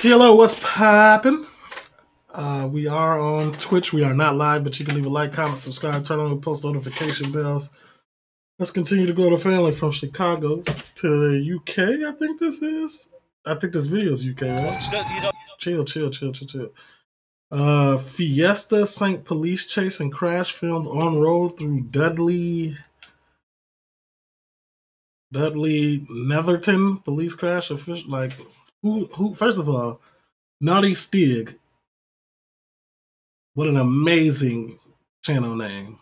TLO, what's poppin'? We are on Twitch. We are not live, but you can leave a like, comment, subscribe, turn on the post notification bells. Let's continue to grow the family from Chicago to the UK, I think this is. I think this video is UK, right? Chill. Fiesta St. Police Chase and Crash filmed on road through Dudley Netherton police crash. Official, like, who first of all, Naughty Stig. What an amazing channel name.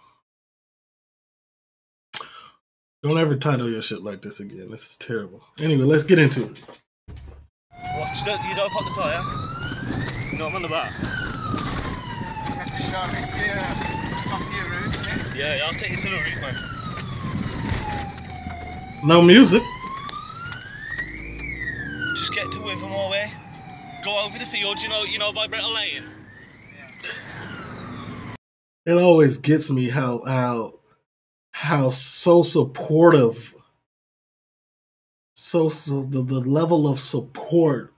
Don't ever title your shit like this again. This is terrible. Anyway, let's get into it. Watch, you don't pop the tire. No, I'm on the back. You have to show me to your, top of your route, isn't it? Yeah, I'll take you to the route, man. No music. Just get to Wivermore Way. Go over the field, you know, by Brettell Lane. It always gets me how so supportive, the level of support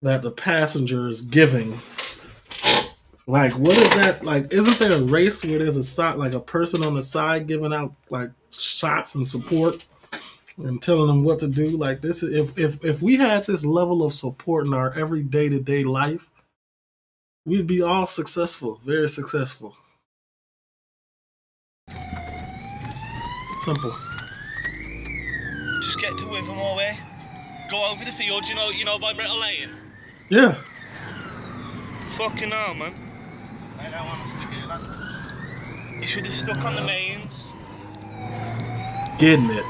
that the passenger is giving. Like, what is that? Like, isn't there a race where there's a side, like a person on the side giving out like shots and support and telling them what to do? Like, this, if we had this level of support in our every day-to-day life, we'd be all successful, very successful. Simple. Just get to Wivermore Way. Go over the field, you know, by Brettell Lane. Yeah. Fucking hell, man. I don't want us to do that. You should have stuck on the mains. Getting it.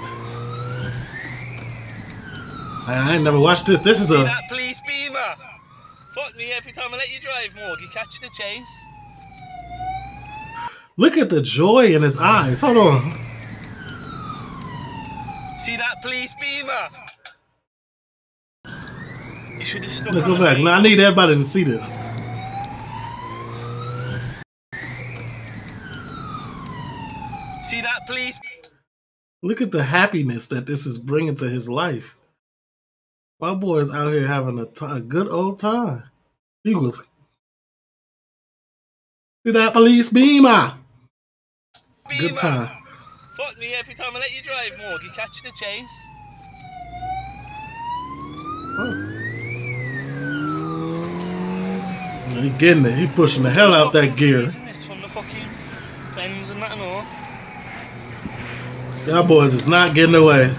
I ain't never watched this. This is a. That police beamer. Fuck me, every time I let you drive, Morgan, you catch the chase. Look at the joy in his eyes. Hold on. See that police beamer? You should have stuck. Look, go back. Now I need everybody to see this. See that police beamer? Look at the happiness that this is bringing to his life. My boy is out here having a good old time. He was. See that police beamer? Good time. Fuck me, every time I let you drive, Morgan, you catch the chase. Oh. He getting it. He pushing the hell out that gear. Y'all boys is not getting away.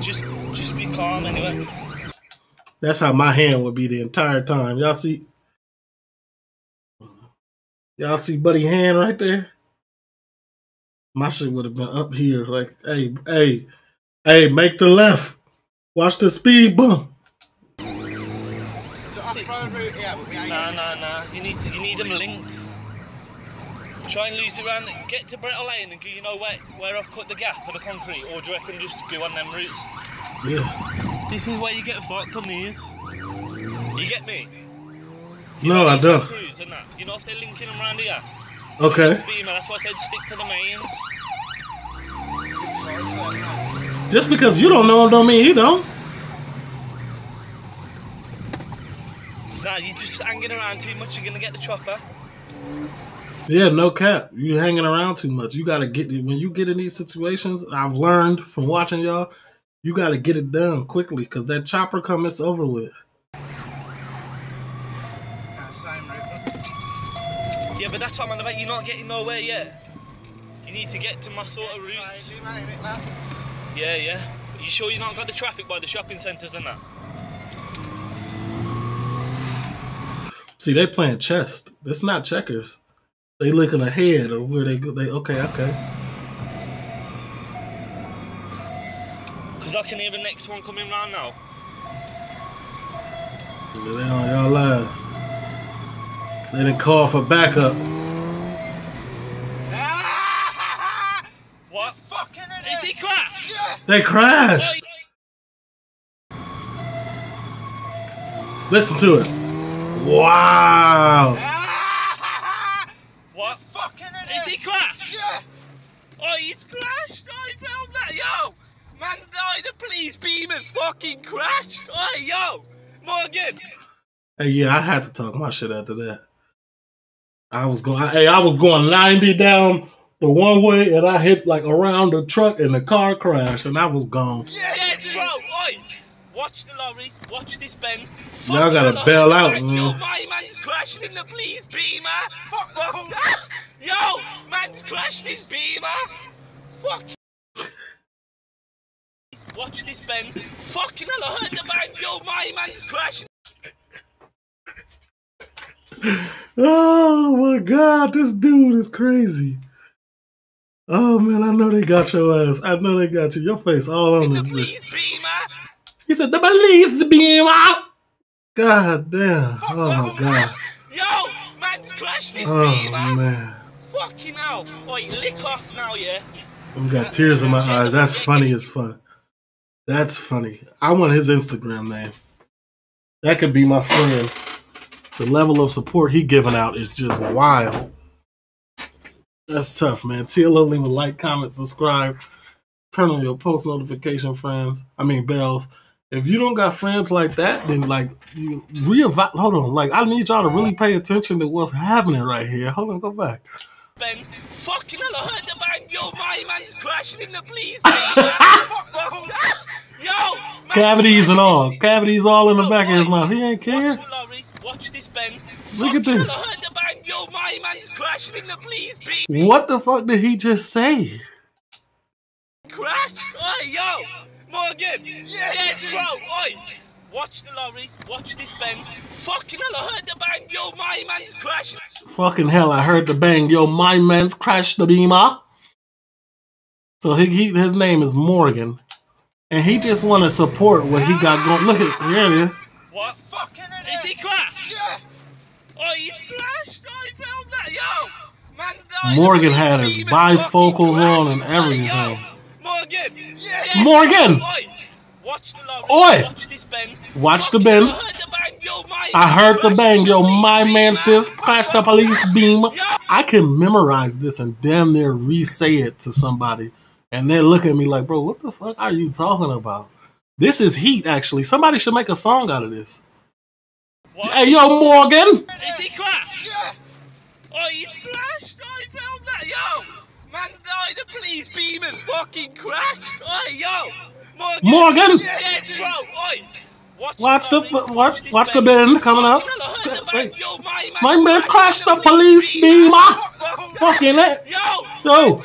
Just be calm anyway. That's how my hand would be the entire time. Y'all see buddy hand right there? My shit would have been up here like, hey, make the left. Watch the speed bump. Nah. You need them linked. Try and lose it around, get to Brettell Lane and go, you know where I've cut the gap of the concrete, or do you reckon just go on them routes? Yeah. This is where you get fucked on these. You get me? No, I don't. You know if they're linking them around here? Okay. That's why I said stick to the mains. Just because you don't know them don't mean he don't. Nah, you're just hanging around too much, you're going to get the chopper. Yeah, no cap. You hanging around too much. You gotta get it when you get in these situations. I've learned from watching y'all. You gotta get it done quickly because that chopper come, it's over with. Yeah, but that's what I'm on about. You're not getting nowhere yet. You need to get to my sort of route. Yeah. You sure you not got the traffic by the shopping centres and that? See, they playing chess. It's not checkers. They looking ahead or where they go. They okay. Cause I can hear the next one coming round now. They on y'all lives. They didn't call for backup. What? Fucking is he crashed? Yeah. They crashed. What? Listen to it. Wow. Is he crashed? Yeah! Oh, he's crashed! Oh, he filmed that, yo! Man died, the police beamers fucking crashed. Hey, yo, Morgan. Hey, yeah, I had to talk my shit after that. I was going 90 down the one way, and I hit like around the truck, and the car crashed, and I was gone. Yeah, bro, oi, watch the lorry, watch this bend. Y'all gotta bail out, man. Yo, my man's crashing in the police beamer. Fuck that. Yo, man's crashed his beamer. Fuck. Watch this bend. Fucking hell, I heard the bang. Yo, my man's crashing. Oh my God, this dude is crazy. Oh man, I know they got your ass. I know they got you. Your face all on this bitch. He said, the police beamer. God damn. Oh my God. Yo, man's crashed his beamer. Oh man. Fucking hell. Oh, you lick off now, yeah? I've got tears in my eyes. That's funny as fuck. That's funny. I want his Instagram name. That could be my friend. The level of support he giving out is just wild. That's tough, man. TLO, leave a like, comment, subscribe. Turn on your post notification bells. If you don't got friends like that, then like you reevaluate. Hold on, like I need y'all to really pay attention to what's happening right here. Hold on, go back. Ben, fucking hell, I heard the bang. Yo, my man's crashing in the police. Yo, cavities and all. Cavities all in the back of his mouth. He ain't care. Watch this, Ben. Look at this. I heard the bang. Yo, my man's crashing in the police. What the fuck did he just say? Crash? Oi, yo, Morgan. Yeah, bro. Oi. Watch the lorry, watch this bend. Fucking hell, I heard the bang, yo, my man's crashed. Fucking hell, I heard the bang, yo, my man's crashed the beamer. So his name is Morgan. And he just want to support what he got going. Look at, here it is. What? Fucking hell. Is he crashed? Yeah. Oh, he's crashed? I found that, yo. Man died. Morgan had his bifocals on and everything. Yo, Morgan. Yeah. Morgan! Watch the lorry, oi! Watch this bend. Watch the bend. I heard the bang, yo. My man just crashed the police beamer. I can memorize this and damn near re-say it to somebody. And they look at me like, bro, what the fuck are you talking about? This is heat, actually. Somebody should make a song out of this. What? Hey, yo, Morgan! Is he crashed? Yeah. Oh, he's crashed? I found that, yo! Man died, the police beamers fucking crashed! Oh, yo! Morgan! Yeah, bro, oi. Watch the bend coming up. Wait. My man's crashed the police beamer! Fucking it! Yo!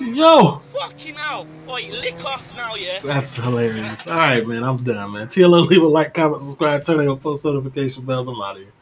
Yo! Fucking hell! Oi, lick off now, yeah? That's hilarious. Alright, man, I'm done, man. TLO, leave a like, comment, subscribe, turn on your post notification bells. I'm out of here.